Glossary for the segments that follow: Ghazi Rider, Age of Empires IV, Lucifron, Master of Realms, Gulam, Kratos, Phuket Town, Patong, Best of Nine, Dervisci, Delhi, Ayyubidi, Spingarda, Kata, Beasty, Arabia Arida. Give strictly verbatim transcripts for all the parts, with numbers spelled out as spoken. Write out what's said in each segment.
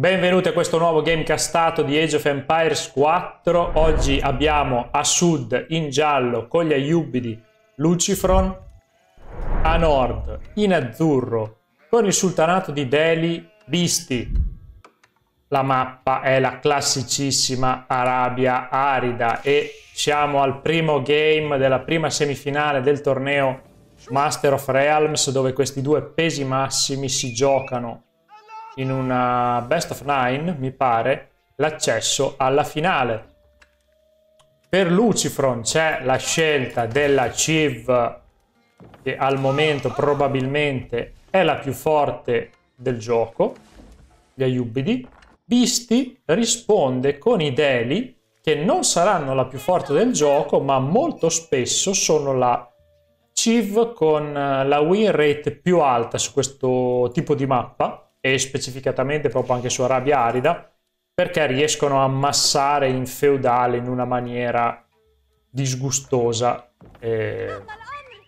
Benvenuti a questo nuovo gamecastato di Age of Empires quattro. Oggi abbiamo a sud in giallo con gli Ayyubidi Lucifron, a nord in azzurro con il sultanato di Delhi Beasty. La mappa è la classicissima Arabia Arida e siamo al primo game della prima semifinale del torneo Master of Realms, dove questi due pesi massimi si giocano in una Best of Nine, mi pare, l'accesso alla finale. Per Lucifron c'è la scelta della Civ, che al momento probabilmente è la più forte del gioco, gli Ayyubidi. Beasty risponde con i Delhi, che non saranno la più forte del gioco, ma molto spesso sono la Civ con la win rate più alta su questo tipo di mappa, e specificatamente proprio anche su Arabia Arida, perché riescono a ammassare in feudale in una maniera disgustosa e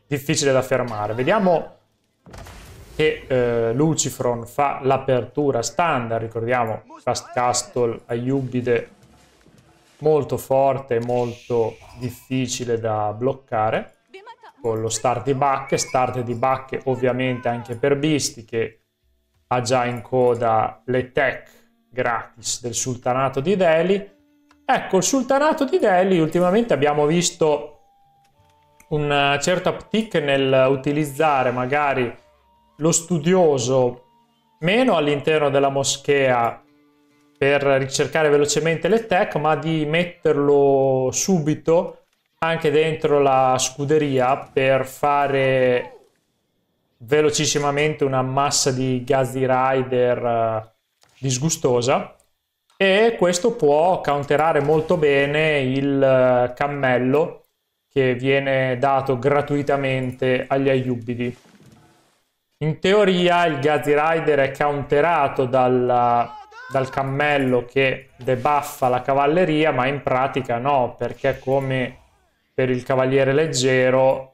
difficile da fermare. Vediamo che eh, Lucifron fa l'apertura standard, ricordiamo Fast Castle Ayyubide, molto forte, molto difficile da bloccare, con lo start di bacche, start di bacche ovviamente anche per Beasty, che ha già in coda le tech gratis del sultanato di Delhi. Ecco, il sultanato di Delhi ultimamente abbiamo visto un certo uptick nel utilizzare magari lo studioso meno all'interno della moschea per ricercare velocemente le tech, ma di metterlo subito anche dentro la scuderia per fare velocissimamente una massa di Ghazi Rider eh, disgustosa, e questo può counterare molto bene il eh, cammello che viene dato gratuitamente agli Ayyubidi. In teoria il Ghazi Rider è counterato dal, dal cammello che debuffa la cavalleria, ma in pratica no, perché come per il cavaliere leggero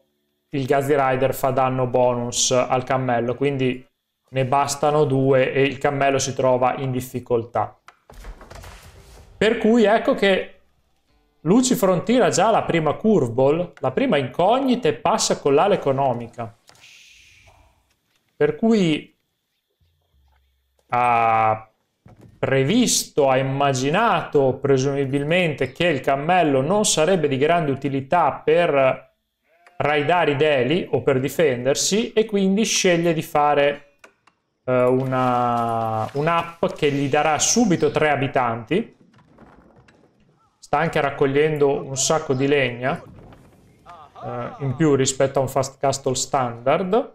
il Ghazi Rider fa danno bonus al cammello, quindi ne bastano due e il cammello si trova in difficoltà. Per cui ecco che Lucifron tira già la prima curveball, la prima incognita, e passa con l'ala economica. Per cui ha previsto, ha immaginato presumibilmente che il cammello non sarebbe di grande utilità per raidare i Delhi o per difendersi, e quindi sceglie di fare eh, una un'app che gli darà subito tre abitanti. Sta anche raccogliendo un sacco di legna eh, in più rispetto a un Fast Castle standard,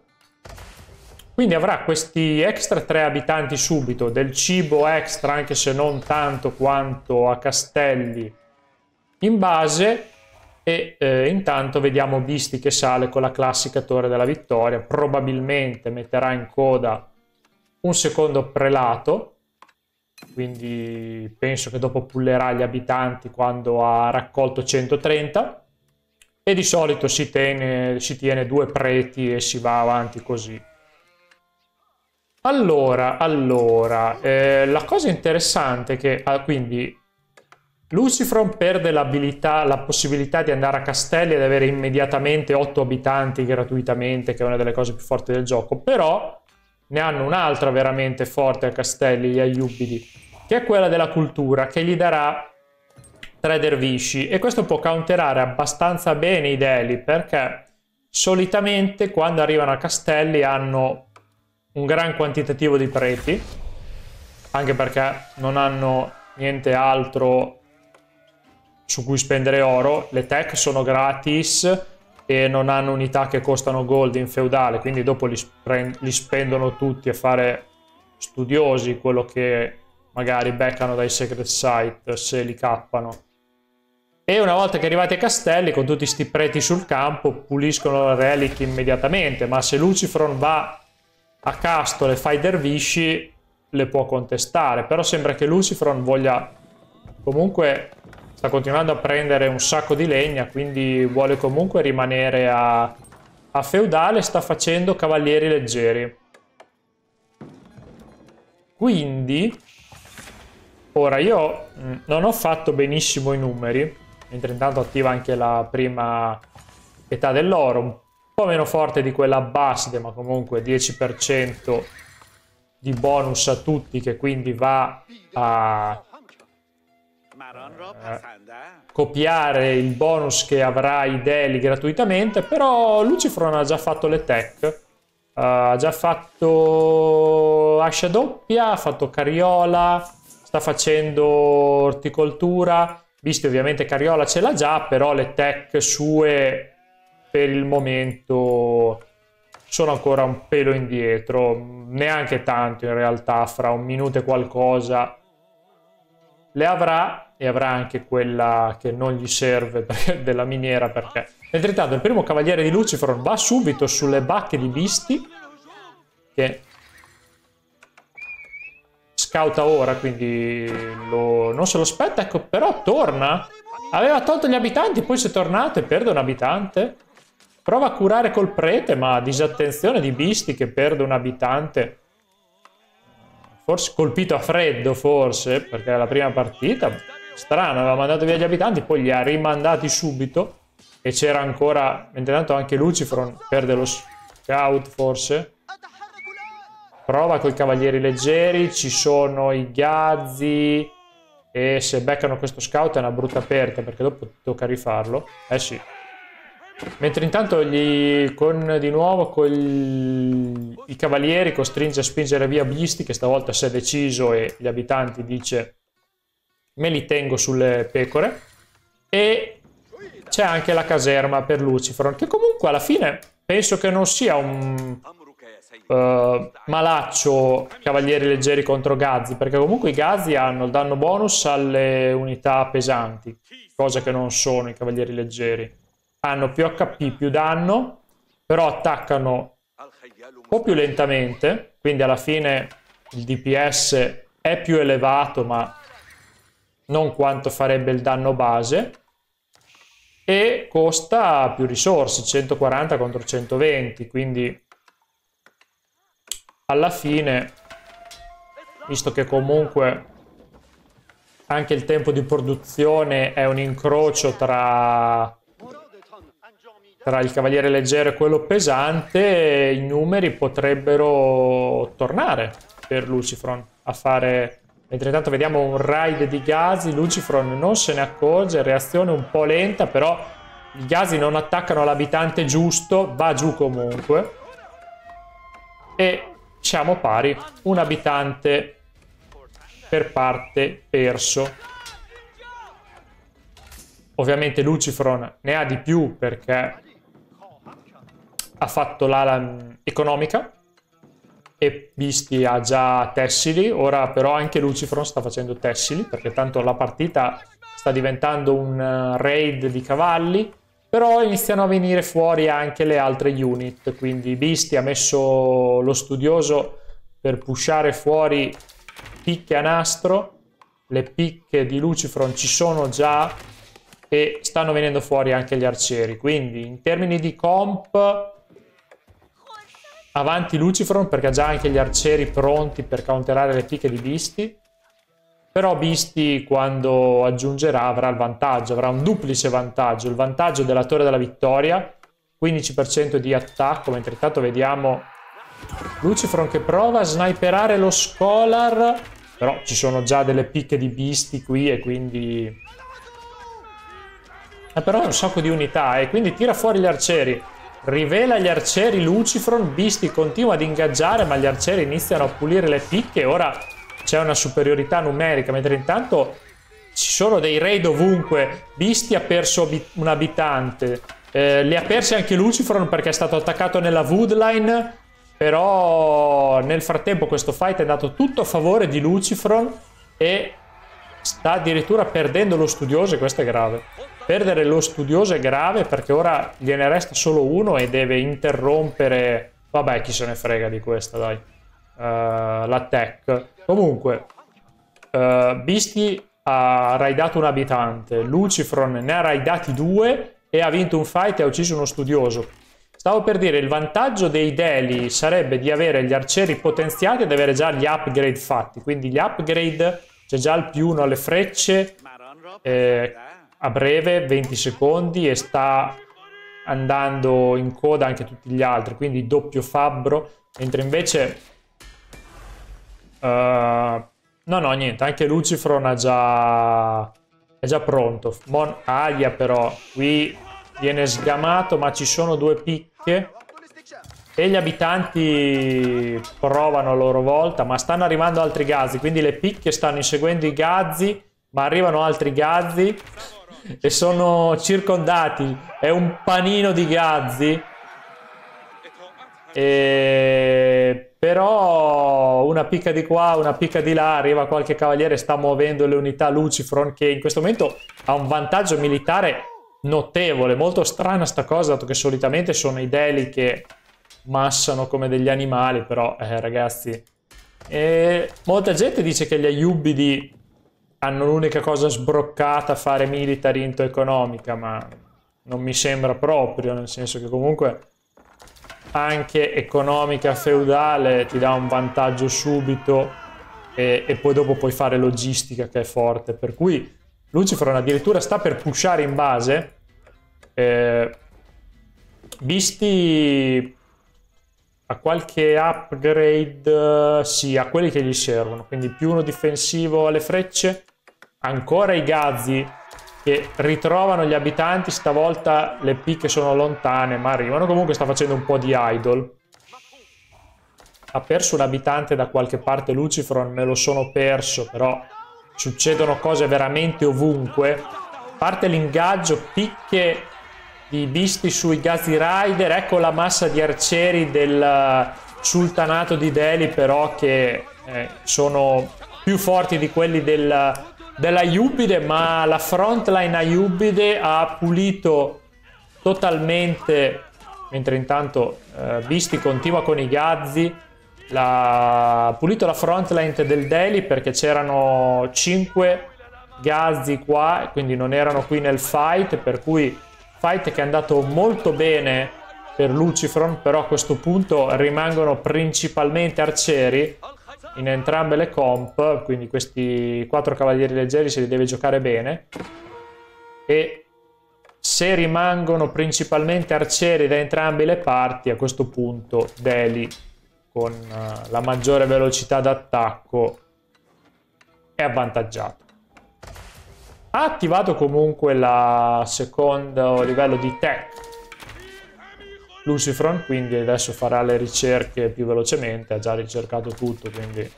quindi avrà questi extra tre abitanti subito, del cibo extra anche se non tanto quanto a castelli in base. E eh, intanto vediamo Beasty che sale con la classica torre della vittoria, probabilmente metterà in coda un secondo prelato, quindi penso che dopo pullerà gli abitanti quando ha raccolto centotrenta, e di solito si tiene, si tiene due preti e si va avanti così. Allora, allora eh, la cosa interessante è che ah, quindi Lucifron perde l'abilità, la possibilità di andare a castelli ed avere immediatamente otto abitanti gratuitamente, che è una delle cose più forti del gioco, però ne hanno un'altra veramente forte a castelli gli Ayyubidi, che è quella della cultura, che gli darà tre dervisci, e questo può counterare abbastanza bene i Delhi, perché solitamente quando arrivano a castelli hanno un gran quantitativo di preti, anche perché non hanno niente altro su cui spendere oro, le tech sono gratis e non hanno unità che costano gold in feudale, quindi dopo li, li spendono tutti a fare studiosi, quello che magari beccano dai secret site se li cappano. E una volta che arrivati ai castelli con tutti sti preti sul campo puliscono la relic immediatamente, ma se Lucifron va a Castole e fa i dervisci le può contestare, però sembra che Lucifron voglia comunque, sta continuando a prendere un sacco di legna, quindi vuole comunque rimanere a, a feudale, sta facendo cavalieri leggeri. Quindi Ora io non ho fatto benissimo i numeri, mentre intanto attiva anche la prima età dell'oro, un po' meno forte di quella baside, ma comunque dieci per cento di bonus a tutti, che quindi va a eh, copiare il bonus che avrà i Deli gratuitamente. Però Lucifron ha già fatto le tech, uh, ha già fatto ascia doppia, ha fatto cariola, sta facendo orticoltura. Visto ovviamente cariola ce l'ha già, però le tech sue per il momento sono ancora un pelo indietro, neanche tanto in realtà, fra un minuto e qualcosa le avrà, e avrà anche quella che non gli serve della miniera, perché mentre intanto il primo cavaliere di Lucifron va subito sulle bacche di Beasty, che scauta ora, quindi lo, non se lo aspetta. Ecco, però torna. Aveva tolto gli abitanti, poi si è tornato e perde un abitante. Prova a curare col prete, ma disattenzione di Beasty che perde un abitante. Forse colpito a freddo, forse, perché è la prima partita. Strano, aveva mandato via gli abitanti, poi li ha rimandati subito. E c'era ancora... mentre tanto anche Lucifron perde lo scout, forse. Prova con i cavalieri leggeri, ci sono i Ghazi, e se beccano questo scout è una brutta aperta, perché dopo tocca rifarlo. Eh sì. Mentre intanto gli, con, di nuovo con il, i cavalieri costringe a spingere via Beasty, che stavolta si è deciso e gli abitanti dice me li tengo sulle pecore. E c'è anche la caserma per Lucifron, che comunque alla fine penso che non sia un... Uh, malaccio cavalieri leggeri contro Ghazi, perché comunque i Ghazi hanno il danno bonus alle unità pesanti, cosa che non sono i cavalieri leggeri. Hanno più acca pi, più danno, però attaccano un po' più lentamente, quindi alla fine il D P S è più elevato, ma non quanto farebbe il danno base, e costa più risorse, centoquaranta contro centoventi, quindi alla fine, visto che comunque anche il tempo di produzione è un incrocio tra, tra il cavaliere leggero e quello pesante, i numeri potrebbero tornare per Lucifron a fare... Mentre intanto vediamo un raid di Ghazi, Lucifron non se ne accorge, reazione un po' lenta, però i Ghazi non attaccano l'abitante giusto, va giù comunque, e... siamo pari, un abitante per parte perso. Ovviamente Lucifron ne ha di più perché ha fatto l'ala economica e Beasty ha già tessili. Ora però anche Lucifron sta facendo tessili, perché tanto la partita sta diventando un raid di cavalli. Però iniziano a venire fuori anche le altre unit, quindi Beasty ha messo lo studioso per pushare fuori picche a nastro, le picche di Lucifron ci sono già e stanno venendo fuori anche gli arcieri, quindi in termini di comp avanti Lucifron, perché ha già anche gli arcieri pronti per counterare le picche di Beasty. Però Beasty quando aggiungerà avrà il vantaggio, avrà un duplice vantaggio, il vantaggio della Torre della Vittoria, quindici per cento di attacco, mentre intanto vediamo Lucifron che prova a sniperare lo Scholar, però ci sono già delle picche di Beasty qui e quindi... Eh, però è un sacco di unità e eh, quindi tira fuori gli arcieri, rivela gli arcieri Lucifron, Beasty continua ad ingaggiare ma gli arcieri iniziano a pulire le picche e ora... c'è una superiorità numerica, mentre intanto ci sono dei raid ovunque. Beasty ha perso un abitante, eh, li ha persi anche Lucifron perché è stato attaccato nella Woodline, però nel frattempo questo fight è andato tutto a favore di Lucifron e sta addirittura perdendo lo studioso, e questo è grave. Perdere lo studioso è grave perché ora gliene resta solo uno e deve interrompere, vabbè chi se ne frega di questa dai, uh, la tech. Comunque, uh, Beasty ha raidato un abitante, Lucifron ne ha raidati due e ha vinto un fight e ha ucciso uno studioso. Stavo per dire, il vantaggio dei Deli sarebbe di avere gli arcieri potenziati ed avere già gli upgrade fatti, quindi gli upgrade C'è già il più uno alle frecce, eh, a breve, venti secondi, e sta andando in coda anche tutti gli altri, quindi doppio fabbro. Mentre invece uh, no no niente, anche Lucifron ha già, è già pronto. Mon Alia però qui viene sgamato, ma ci sono due picche e gli abitanti provano a loro volta, ma stanno arrivando altri Ghazi, quindi le picche stanno inseguendo i Ghazi, ma arrivano altri Ghazi e sono circondati, è un panino di Ghazi. E però una picca di qua, una picca di là, arriva qualche cavaliere, sta muovendo le unità. Lucifron, che in questo momento ha un vantaggio militare notevole, molto strana sta cosa, dato che solitamente sono i Deli che massano come degli animali, però eh, ragazzi, e molta gente dice che gli Ayyubidi hanno l'unica cosa sbroccata, fare military into economica, ma non mi sembra proprio, nel senso che comunque anche economica feudale ti dà un vantaggio subito, e, e poi dopo puoi fare logistica che è forte, per cui Lucifron addirittura sta per pushare in base. eh, Beasty ha qualche upgrade, sì, a quelli che gli servono, quindi più uno difensivo alle frecce. Ancora i Ghazi che ritrovano gli abitanti, stavolta le picche sono lontane ma arrivano. Comunque sta facendo un po' di idol. Ha perso un abitante da qualche parte Lucifron, me lo sono perso, però succedono cose veramente ovunque. Parte l'ingaggio, picche di Beasty sui Ghazi Rider. Ecco la massa di arcieri del sultanato di Delhi però, che eh, sono più forti di quelli del dell'Ayyubide, ma la frontline Ayyubide ha pulito totalmente. Mentre intanto eh, Beasty continua con i Ghazi, la... ha pulito la frontline del Delhi, perché c'erano cinque Ghazi qua, quindi non erano qui nel fight, per cui fight che è andato molto bene per Lucifron. Però a questo punto rimangono principalmente arcieri in entrambe le comp, quindi questi quattro cavalieri leggeri se li deve giocare bene, e se rimangono principalmente arcieri da entrambe le parti, a questo punto Delhi con uh, la maggiore velocità d'attacco è avvantaggiato. Ha attivato comunque il secondo livello di tech Lucifron, quindi adesso farà le ricerche più velocemente. Ha già ricercato tutto, quindi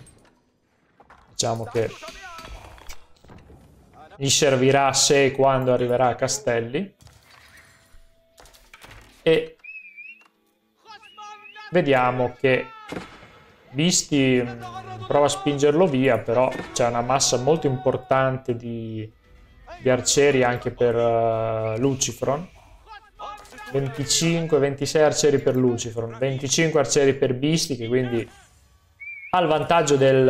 diciamo che gli servirà sei quando arriverà a Castelli. E vediamo che Beasty prova a spingerlo via, però c'è una massa molto importante di, di arcieri anche per uh, Lucifron. venticinque ventisei arcieri per Lucifron, venticinque arcieri per Beasty, che quindi ha il vantaggio del,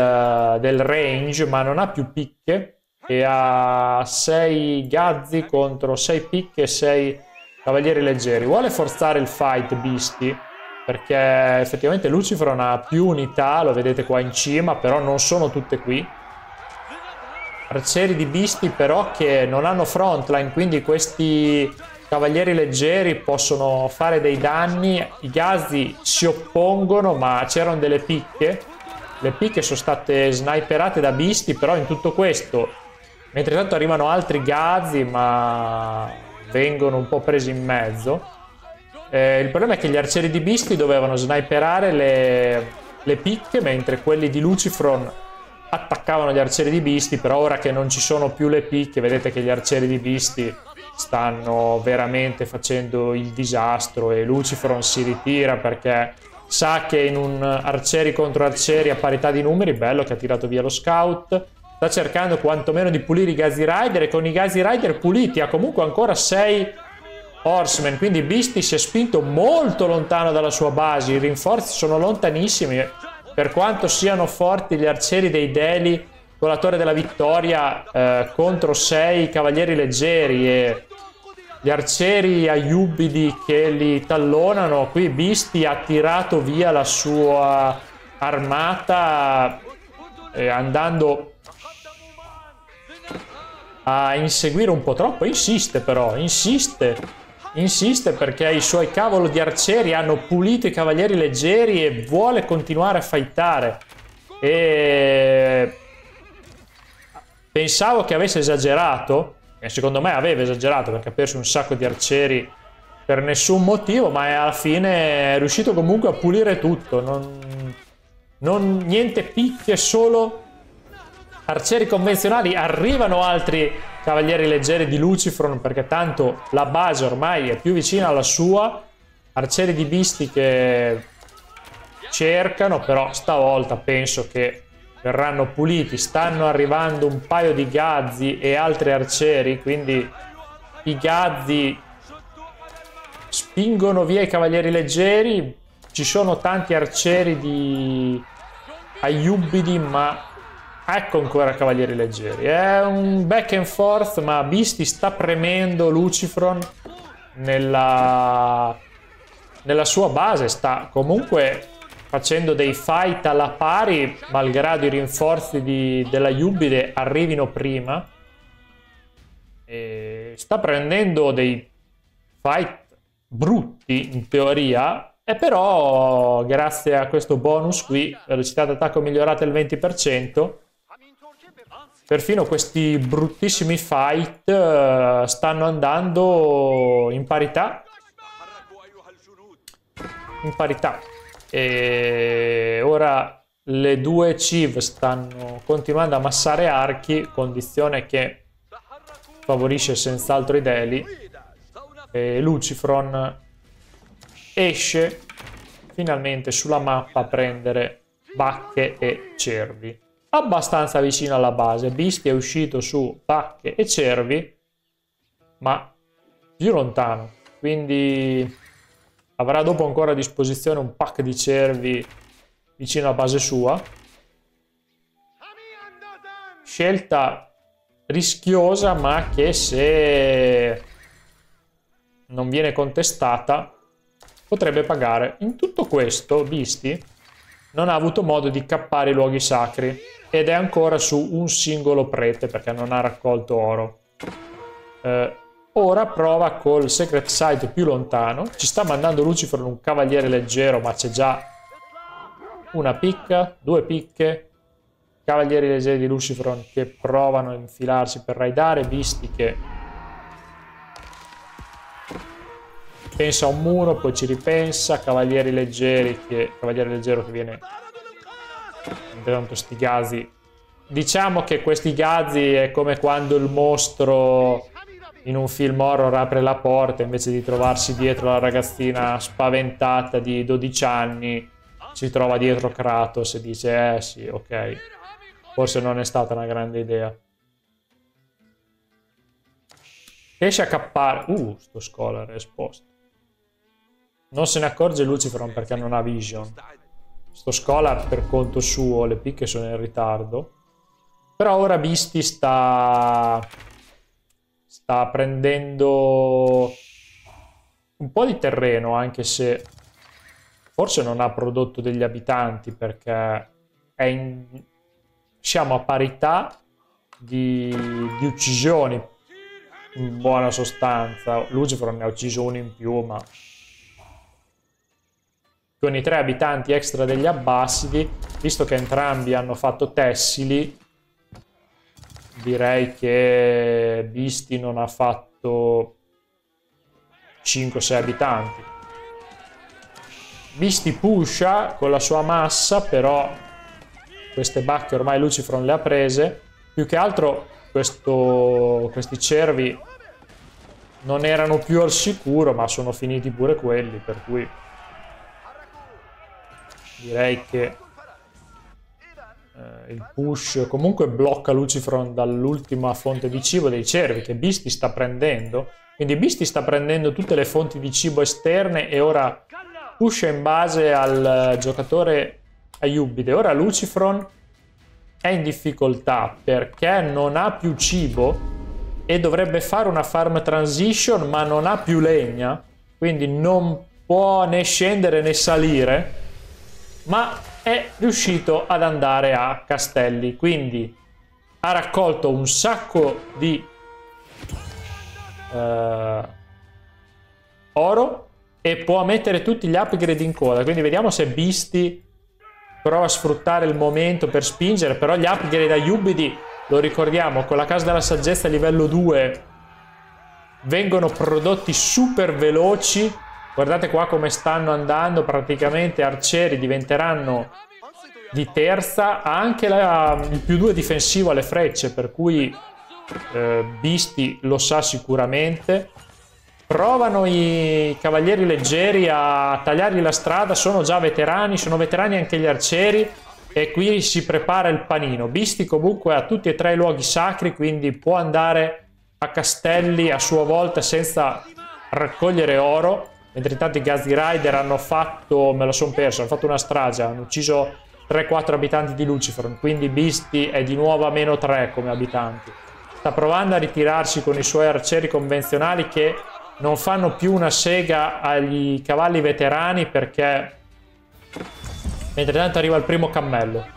del range, ma non ha più picche, e ha sei Ghazi contro sei picche e sei cavalieri leggeri. Vuole forzare il fight Beasty, perché effettivamente Lucifron ha più unità, lo vedete qua in cima, però non sono tutte qui. Arcieri di Beasty però che non hanno frontline, quindi questi cavalieri leggeri possono fare dei danni. I Ghazi si oppongono, ma c'erano delle picche. Le picche sono state sniperate da Beasty, però in tutto questo, mentre tanto arrivano altri Ghazi, ma vengono un po' presi in mezzo. Eh, il problema è che gli arcieri di Beasty dovevano sniperare le, le picche, mentre quelli di Lucifron attaccavano gli arcieri di Beasty. Però ora che non ci sono più le picche, vedete che gli arcieri di Beasty stanno veramente facendo il disastro, e Lucifron si ritira perché sa che in un arcieri contro arcieri a parità di numeri, bello che ha tirato via lo scout, sta cercando quantomeno di pulire i Ghazi Rider, e con i Ghazi Rider puliti ha comunque ancora sei horsemen, quindi Beasty si è spinto molto lontano dalla sua base. I rinforzi sono lontanissimi, per quanto siano forti gli arcieri dei Deli con la torre della vittoria eh, contro sei cavalieri leggeri e gli arcieri Ayyubidi che li tallonano. Qui Beasty ha tirato via la sua armata eh, andando a inseguire un po' troppo. Insiste però, insiste, insiste perché i suoi cavolo di arcieri hanno pulito i cavalieri leggeri e vuole continuare a fightare. E pensavo che avesse esagerato, e secondo me aveva esagerato perché ha perso un sacco di arcieri per nessun motivo, ma alla fine è riuscito comunque a pulire tutto. Non, non niente picche, solo arcieri convenzionali. Arrivano altri cavalieri leggeri di Lucifron perché tanto la base ormai è più vicina alla sua. Arcieri di Beasty che cercano, però stavolta penso che verranno puliti. Stanno arrivando un paio di Ghazi e altri arcieri, quindi i Ghazi spingono via i cavalieri leggeri. Ci sono tanti arcieri di Ayyubidi, ma ecco ancora cavalieri leggeri. È un back and forth, ma Beasty sta premendo Lucifron nella, nella sua base. Sta comunque facendo dei fight alla pari, malgrado i rinforzi di, della Ayyubidi arrivino prima. E sta prendendo dei fight brutti in teoria, e però grazie a questo bonus qui, velocità d'attacco migliorata del venti per cento, perfino questi bruttissimi fight uh, stanno andando in parità. In parità. E ora le due Civ stanno continuando a massare archi, condizione che favorisce senz'altro i Delhi. E Lucifron esce finalmente sulla mappa a prendere bacche e cervi. Abbastanza vicino alla base. Beasty è uscito su bacche e cervi, ma più lontano. Quindi avrà dopo ancora a disposizione un pack di cervi vicino alla base sua. Scelta rischiosa, ma che se non viene contestata potrebbe pagare. In tutto questo Beasty non ha avuto modo di cappare i luoghi sacri ed è ancora su un singolo prete perché non ha raccolto oro. Eh, ora prova col secret site più lontano. Ci sta mandando Lucifron un cavaliere leggero, ma c'è già una picca, due picche, cavalieri leggeri di Lucifron che provano a infilarsi per raidare. Beasty che pensa a un muro, poi ci ripensa. Cavalieri leggeri che, cavaliere leggero che viene intanto. Sti Ghazi, diciamo che questi Ghazi è come quando il mostro in un film horror apre la porta, invece di trovarsi dietro la ragazzina spaventata di dodici anni si trova dietro Kratos e dice eh sì, ok, forse non è stata una grande idea. Riesce a cappare. Uh, sto scholar è esposto. Non se ne accorge Lucifron perché non ha vision. Sto scholar per conto suo, le picche sono in ritardo. Però ora Beasty sta sta prendendo un po' di terreno, anche se forse non ha prodotto degli abitanti perché è in... siamo a parità di, di uccisioni. In buona sostanza Lucifron ne ha ucciso uno in più, ma con i tre abitanti extra degli Abbasidi, visto che entrambi hanno fatto tessili, direi che Beasty non ha fatto cinque sei abitanti. Beasty pusha con la sua massa, però queste bacche ormai Lucifron le ha prese. Più che altro Questo, questi cervi non erano più al sicuro, ma sono finiti pure quelli, per cui direi che eh, il push comunque blocca Lucifron dall'ultima fonte di cibo dei cervi che Beasty sta prendendo. Quindi Beasty sta prendendo tutte le fonti di cibo esterne e ora pusha in base al giocatore Ayyubidi. Ora Lucifron è in difficoltà perché non ha più cibo e dovrebbe fare una farm transition, ma non ha più legna, quindi non può né scendere né salire, ma è riuscito ad andare a castelli, quindi ha raccolto un sacco di eh, oro e può mettere tutti gli upgrade in coda, quindi vediamo se Beasty prova a sfruttare il momento per spingere, però gli upgrade da Ayyubidi, lo ricordiamo, con la casa della saggezza livello due vengono prodotti super veloci. Guardate qua come stanno andando, praticamente arcieri diventeranno di terza, ha anche la, il più due difensivo alle frecce, per cui eh, Beasty lo sa sicuramente. Provano i cavalieri leggeri a tagliargli la strada, sono già veterani, sono veterani anche gli arcieri e qui si prepara il panino. Beasty comunque ha tutti e tre i luoghi sacri, quindi può andare a castelli a sua volta senza raccogliere oro, mentre intanto i Ghazi Rider hanno fatto, me la sono persa, hanno fatto una strage, hanno ucciso tre quattro abitanti di Lucifron, quindi Beasty è di nuovo a meno tre come abitanti. Sta provando a ritirarsi con i suoi arcieri convenzionali che non fanno più una sega agli cavalli veterani, perché mentre tanto arriva il primo cammello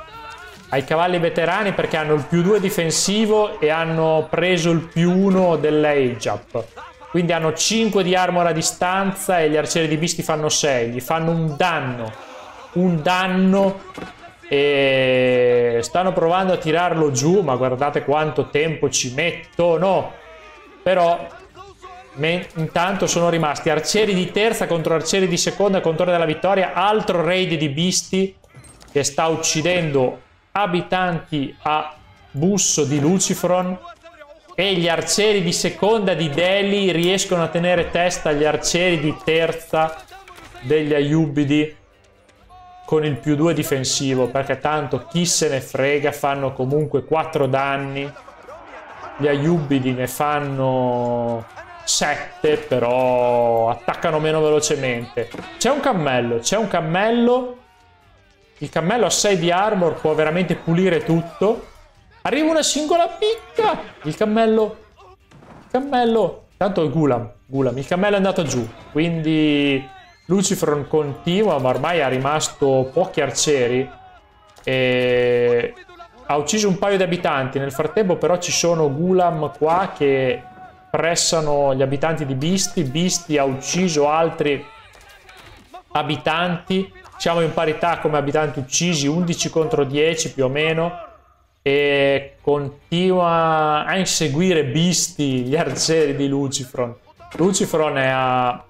ai cavalli veterani perché hanno il più due difensivo e hanno preso il più uno dell'age up, quindi hanno cinque di armor a distanza e gli arcieri di Beasty fanno sei, gli fanno un danno un danno e stanno provando a tirarlo giù, ma guardate quanto tempo ci mettono. Però intanto sono rimasti arcieri di terza contro arcieri di seconda, contorno della vittoria, altro raid di Beasty che sta uccidendo abitanti a busso di Lucifron e gli arcieri di seconda di Delhi riescono a tenere testa agli arcieri di terza degli Ayyubidi con il più due difensivo, perché tanto chi se ne frega, fanno comunque quattro danni, gli Ayyubidi ne fanno sette, però attaccano meno velocemente. C'è un cammello, c'è un cammello, il cammello a sei di armor può veramente pulire tutto. Arriva una singola picca, il cammello, il cammello, tanto il Gulam, Gulam, il cammello è andato giù, quindi Lucifron continua, ma ormai è rimasto pochi arcieri e ha ucciso un paio di abitanti. Nel frattempo però ci sono Gulam qua che pressano gli abitanti di Beasty. Beasty ha ucciso altri abitanti, siamo in parità come abitanti uccisi, undici contro dieci più o meno, e continua a inseguire Beasty gli arcieri di Lucifron. Lucifron è a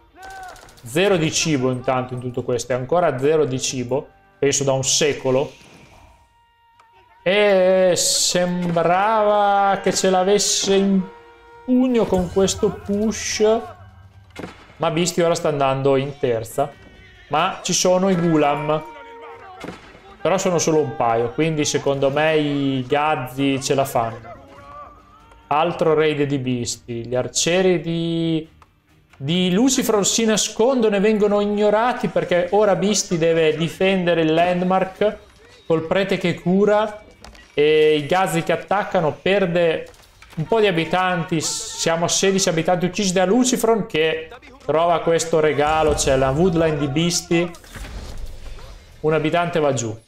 zero di cibo intanto, in tutto questo è ancora a zero di cibo, penso da un secolo, e sembrava che ce l'avesse in pugno con questo push, ma Beasty ora sta andando in terza, ma ci sono i Gulam, però sono solo un paio, quindi secondo me i Ghazi ce la fanno. Altro raid di Beasty, gli arcieri di di Lucifron si nascondono e vengono ignorati, perché ora Beasty deve difendere il landmark col prete che cura e i Ghazi che attaccano. Perde un po' di abitanti, siamo a sedici abitanti uccisi da Lucifron che trova questo regalo, c'è la woodline di Beasty, un abitante va giù,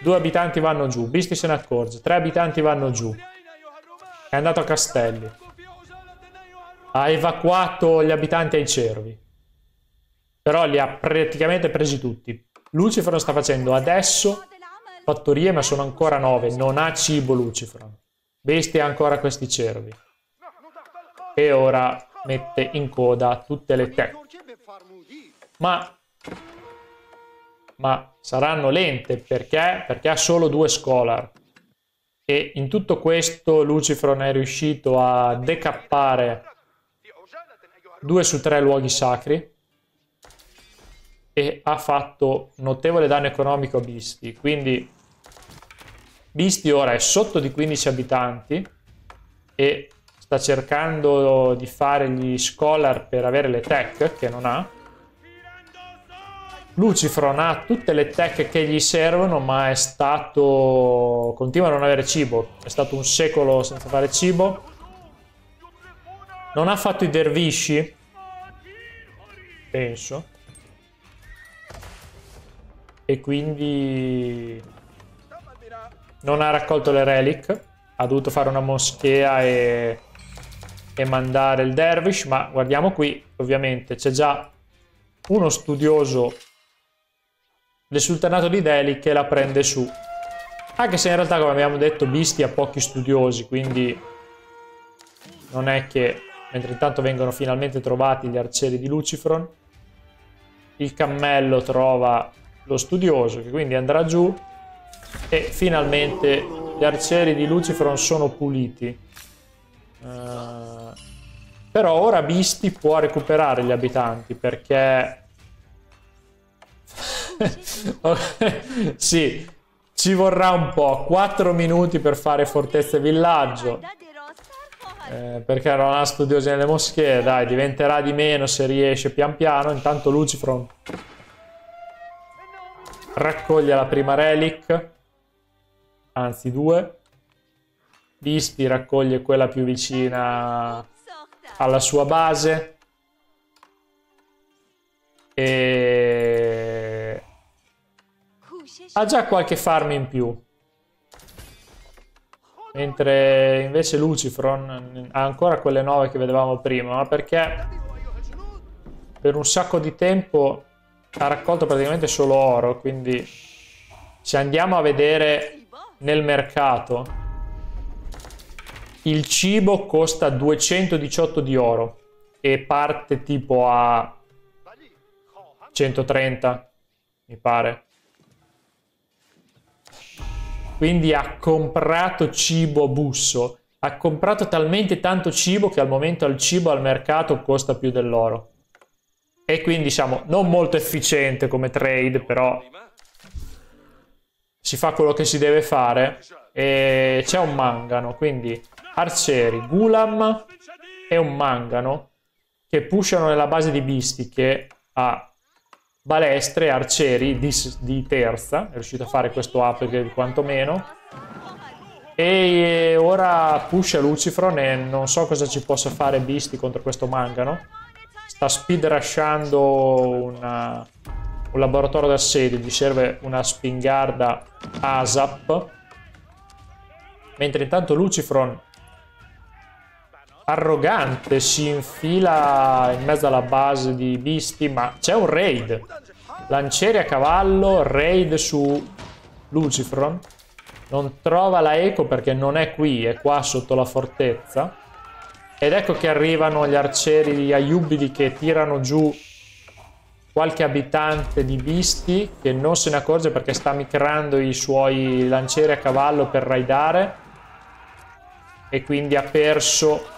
due abitanti vanno giù, Beasty se ne accorge, tre abitanti vanno giù, è andato a castelli, ha evacuato gli abitanti ai cervi, però li ha praticamente presi tutti. Lucifron sta facendo adesso fattorie, ma sono ancora nove, non ha cibo Lucifron. Beasty ha ancora questi cervi e ora mette in coda tutte le tech, ma, ma saranno lente perché? Perché ha solo due scholar e in tutto questo Lucifron è riuscito a decappare due su tre luoghi sacri e ha fatto notevole danno economico a Beasty, quindi Beasty ora è sotto di quindici abitanti e sta cercando di fare gli scholar per avere le tech che non ha. Lucifron ha tutte le tech che gli servono, ma è stato continua a non avere cibo, è stato un secolo senza fare cibo. Non ha fatto i dervisci, penso, e quindi non ha raccolto le relic, ha dovuto fare una moschea e e mandare il dervish, ma guardiamo qui, ovviamente c'è già uno studioso l'esultanato di Delhi che la prende su, anche se in realtà, come abbiamo detto, Beasty ha pochi studiosi, quindi non è che... Mentre intanto vengono finalmente trovati gli arcieri di Lucifron, il cammello trova lo studioso, che quindi andrà giù, e finalmente gli arcieri di Lucifron sono puliti. Uh, però ora Beasty può recuperare gli abitanti, perché sì, ci vorrà un po', quattro minuti per fare fortezza e villaggio. Eh, perché non ha studiosi nelle moschee, dai, diventerà di meno se riesce pian piano. Intanto Lucifron raccoglie la prima relic, anzi due. Beasty raccoglie quella più vicina alla sua base e ha già qualche farm in più. Mentre invece Lucifron ha ancora quelle nove che vedevamo prima, ma perché per un sacco di tempo ha raccolto praticamente solo oro. Quindi se andiamo a vedere nel mercato, il cibo costa duecentodiciotto di oro e parte tipo a centotrenta, mi pare. Quindi ha comprato cibo busso, ha comprato talmente tanto cibo che al momento il cibo al mercato costa più dell'oro. E quindi diciamo non molto efficiente come trade, però si fa quello che si deve fare. E c'è un mangano, quindi arcieri, Gulam e un mangano che pushano nella base di Beasty, che ha balestre, arcieri di, di terza, è riuscito a fare questo upgrade quantomeno, e ora pusha Lucifron e non so cosa ci possa fare Beasty contro questo mangano. Sta speed rushando una, un laboratorio d'assedio, gli serve una Spingarda ASAP, mentre intanto Lucifron arrogante si infila in mezzo alla base di Beasty, ma c'è un raid, lancieri a cavallo, raid su Lucifron, non trova la eco perché non è qui, è qua sotto la fortezza, ed ecco che arrivano gli arcieri di Ayyubidi che tirano giù qualche abitante di Beasty che non se ne accorge perché sta micrando i suoi lancieri a cavallo per raidare, e quindi ha perso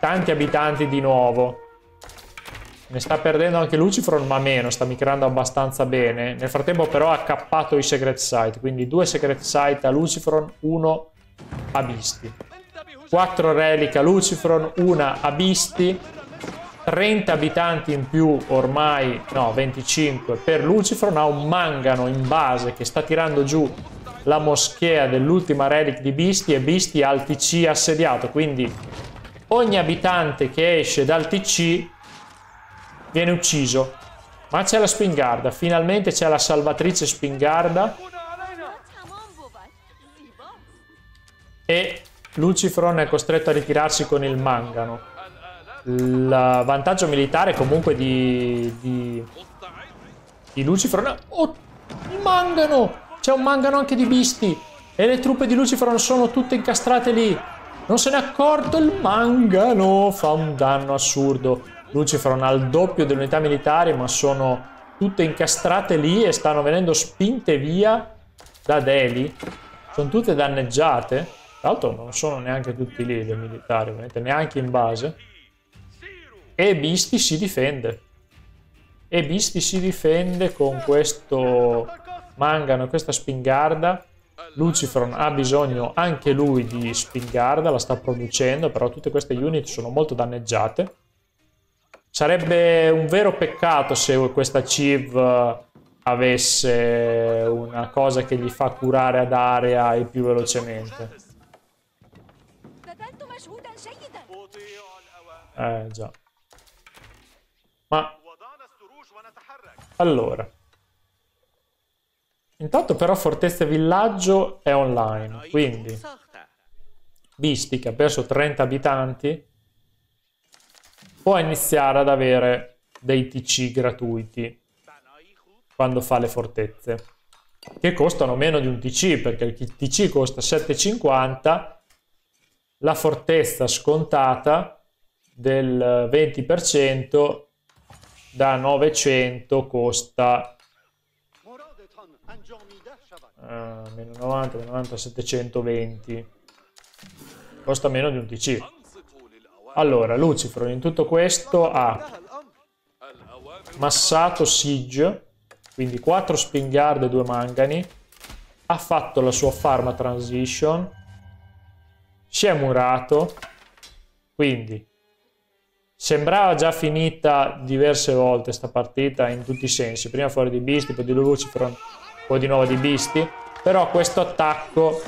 tanti abitanti di nuovo. Ne sta perdendo anche Lucifron, ma meno, sta micrando abbastanza bene. Nel frattempo però ha cappato i secret site, quindi due secret site a Lucifron, uno a Beasty, quattro relic a Lucifron, una a Beasty, trenta abitanti in più ormai, no, venticinque per Lucifron. Ha un mangano in base che sta tirando giù la moschea dell'ultima relic di Beasty, e Beasty ha il T C assediato, quindi ogni abitante che esce dal T C viene ucciso. Ma c'è la Spingarda, finalmente c'è la salvatrice Spingarda, e Lucifron è costretto a ritirarsi con il mangano. Il vantaggio militare comunque di, di, di Lucifron... Oh, il mangano! C'è un mangano anche di Beasty e le truppe di Lucifron sono tutte incastrate lì. Non se n'è accorto il mangano, fa un danno assurdo. Lucifron ha il doppio delle unità militari, ma sono tutte incastrate lì e stanno venendo spinte via da Delhi. Sono tutte danneggiate. Tra l'altro non sono neanche tutti lì dei militari, ovviamente, neanche in base. E Beasty si difende. E Beasty si difende con questo mangano e questa Spingarda. Lucifron ha bisogno anche lui di Spingarda, la sta producendo, però tutte queste unit sono molto danneggiate. Sarebbe un vero peccato se questa Civ avesse una cosa che gli fa curare ad area e più velocemente. Eh già. Ma allora, intanto però fortezza e villaggio è online, quindi Beasty, che ha perso trenta abitanti, può iniziare ad avere dei T C gratuiti quando fa le fortezze, che costano meno di un T C, perché il T C costa sette e cinquanta, la fortezza scontata del venti per cento da novecento costa Uh, meno novanta, meno novanta, settecentoventi, costa meno di un T C. Allora, Lucifron in tutto questo ha massato Siege, quindi quattro Spingarda e due Mangani, ha fatto la sua Pharma Transition, si è murato, quindi sembrava già finita diverse volte sta partita in tutti i sensi, prima fuori di Beasty, poi di Lucifron, di nuovo di Beasty, però questo attacco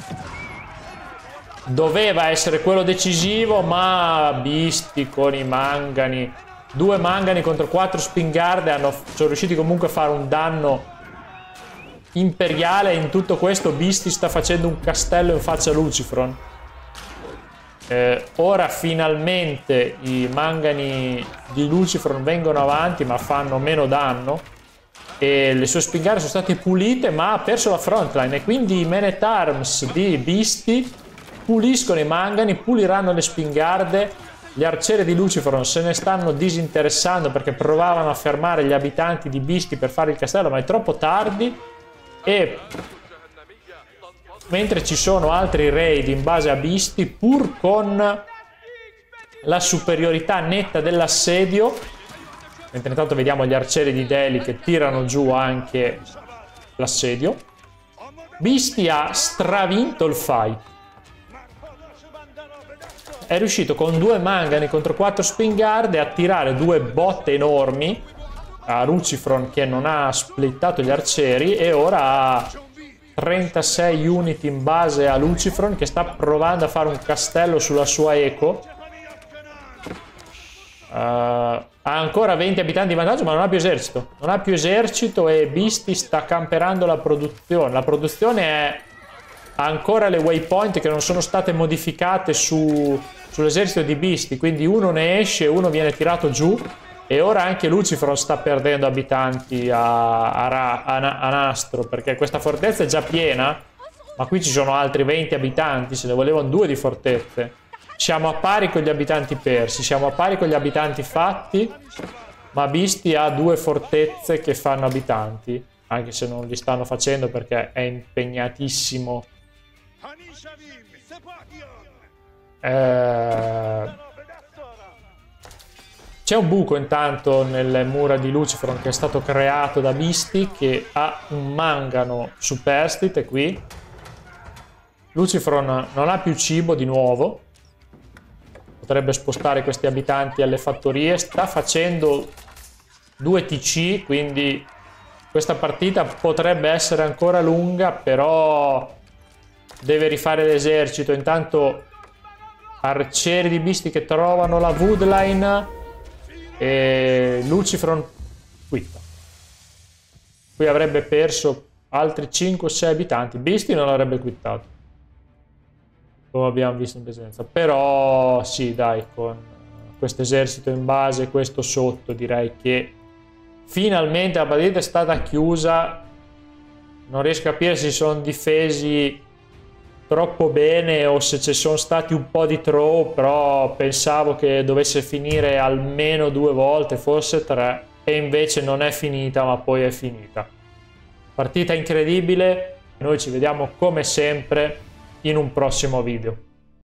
doveva essere quello decisivo, ma Beasty con i mangani, due mangani contro quattro Spingarde, hanno, sono riusciti comunque a fare un danno imperiale. In tutto questo Beasty sta facendo un castello in faccia a Lucifron. Eh, ora finalmente i mangani di Lucifron vengono avanti, ma fanno meno danno, e le sue spingare sono state pulite, ma ha perso la frontline, e quindi i men at arms di Beasty puliscono i mangani, puliranno le spingarde, gli arcieri di Lucifron se ne stanno disinteressando perché provavano a fermare gli abitanti di Beasty per fare il castello, ma è troppo tardi, e mentre ci sono altri raid in base a Beasty, pur con la superiorità netta dell'assedio. Mentre intanto vediamo gli arcieri di Delhi che tirano giù anche l'assedio. Beasty ha stravinto il fight. È riuscito con due mangani contro quattro spingarde a tirare due botte enormi a Lucifron, che non ha splittato gli arcieri, e ora ha trentasei unit in base a Lucifron, che sta provando a fare un castello sulla sua eco. Uh, ha ancora venti abitanti di vantaggio, ma non ha più esercito, non ha più esercito, e Beasty sta camperando la produzione. La produzione è, ha ancora le waypoint che non sono state modificate su, sull'esercito di Beasty, quindi uno ne esce, uno viene tirato giù, e ora anche Lucifron sta perdendo abitanti a, a, a, a nastro, perché questa fortezza è già piena, ma qui ci sono altri venti abitanti, se ne volevano due di fortezze. Siamo a pari con gli abitanti persi, siamo a pari con gli abitanti fatti, ma Beasty ha due fortezze che fanno abitanti, anche se non li stanno facendo perché è impegnatissimo. Eh... C'è un buco intanto nelle mura di Lucifron che è stato creato da Beasty, che ha un mangano superstite qui. Lucifron non ha più cibo di nuovo. Potrebbe spostare questi abitanti alle fattorie, sta facendo due T C, quindi questa partita potrebbe essere ancora lunga, però deve rifare l'esercito. Intanto arcieri di Beasty che trovano la woodline, e Lucifron quitta. Qui avrebbe perso altri cinque o sei abitanti, Beasty non l'avrebbe quittato, come abbiamo visto in presenza, però sì, dai, con questo esercito in base, questo sotto, direi che finalmente la partita è stata chiusa. Non riesco a capire se si sono difesi troppo bene o se ci sono stati un po' di throw, però pensavo che dovesse finire almeno due volte, forse tre, e invece non è finita, ma poi è finita. Partita incredibile, noi ci vediamo come sempre in un prossimo video.